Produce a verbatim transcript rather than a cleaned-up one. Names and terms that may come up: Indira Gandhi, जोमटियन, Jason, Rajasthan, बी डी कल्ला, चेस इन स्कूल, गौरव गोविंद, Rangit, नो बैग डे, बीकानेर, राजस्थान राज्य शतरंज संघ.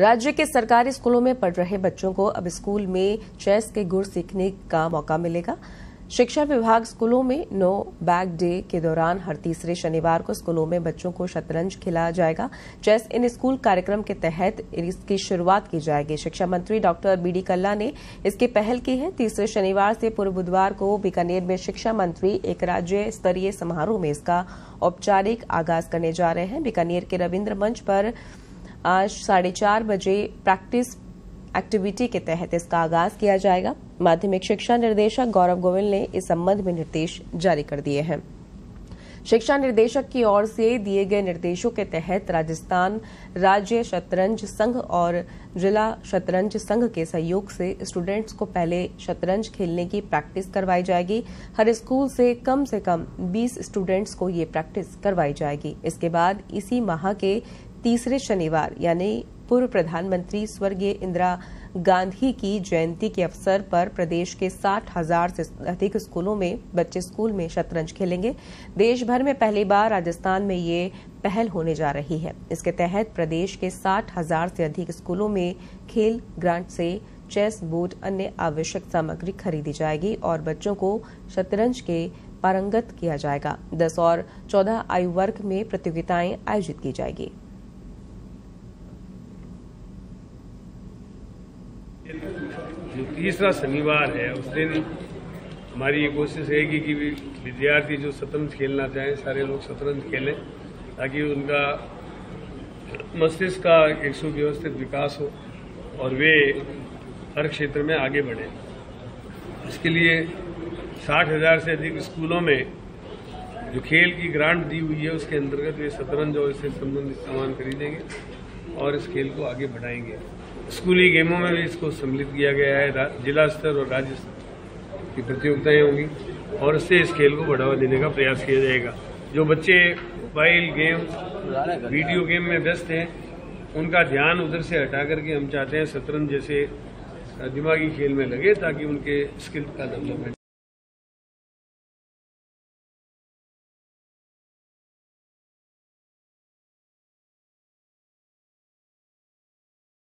राज्य के सरकारी स्कूलों में पढ़ रहे बच्चों को अब स्कूल में चेस के गुर सीखने का मौका मिलेगा। शिक्षा विभाग स्कूलों में नो बैग डे के दौरान हर तीसरे शनिवार को स्कूलों में बच्चों को शतरंज खिलाया जाएगा। चेस इन स्कूल कार्यक्रम के तहत इसकी शुरुआत की जाएगी। शिक्षा मंत्री डॉक्टर बी डी कल्ला ने इसकी पहल की है। तीसरे शनिवार से पूर्व बुधवार को बीकानेर में शिक्षा मंत्री एक राज्य स्तरीय समारोह में इसका औपचारिक आगाज करने जा रहे हैं। बीकानेर के रविन्द्र मंच पर आज साढ़े चार बजे प्रैक्टिस एक्टिविटी के तहत इसका आगाज किया जाएगा। माध्यमिक शिक्षा निदेशक गौरव गोविंद ने इस संबंध में निर्देश जारी कर दिए हैं। शिक्षा निदेशक की ओर से दिए गए निर्देशों के तहत राजस्थान राज्य शतरंज संघ और जिला शतरंज संघ के सहयोग से स्टूडेंट्स को पहले शतरंज खेलने की प्रैक्टिस करवाई जाएगी। हर स्कूल से कम से कम बीस स्टूडेंट्स को ये प्रैक्टिस करवाई जाएगी। इसके बाद इसी माह के तीसरे शनिवार यानी पूर्व प्रधानमंत्री स्वर्गीय इंदिरा गांधी की जयंती के अवसर पर प्रदेश के साठ हजार से अधिक स्कूलों में बच्चे स्कूल में शतरंज खेलेंगे। देश भर में पहली बार राजस्थान में ये पहल होने जा रही है। इसके तहत प्रदेश के साठ हजार से अधिक स्कूलों में खेल ग्रांट से चेस बोर्ड अन्य आवश्यक सामग्री खरीदी जाएगी और बच्चों को शतरंज के पारंगत किया जाएगा। दस और चौदह आयु वर्ग में प्रतियोगिताएं आयोजित की जाएगी। जो तीसरा शनिवार है उस दिन हमारी ये कोशिश रहेगी कि विद्यार्थी जो शतरंज खेलना चाहें सारे लोग शतरंज खेलें ताकि उनका मस्तिष्क का एक सुव्यवस्थित विकास हो और वे हर क्षेत्र में आगे बढ़े। इसके लिए साठ हजार से अधिक स्कूलों में जो खेल की ग्रांट दी हुई है उसके अंतर्गत वे शतरंज और इससे संबंधित सामान खरीदेंगे और इस खेल को आगे बढ़ाएंगे। स्कूली गेमों में भी इसको सम्मिलित किया गया है। जिला स्तर और राज्य स्तर की प्रतियोगिताएं होंगी और इससे इस खेल को बढ़ावा देने का प्रयास किया जाएगा। जो बच्चे मोबाइल गेम वीडियो गेम में व्यस्त हैं उनका ध्यान उधर से हटा करके हम चाहते हैं शतरंज जैसे दिमागी खेल में लगे ताकि उनके स्किल का डेवलपमेंट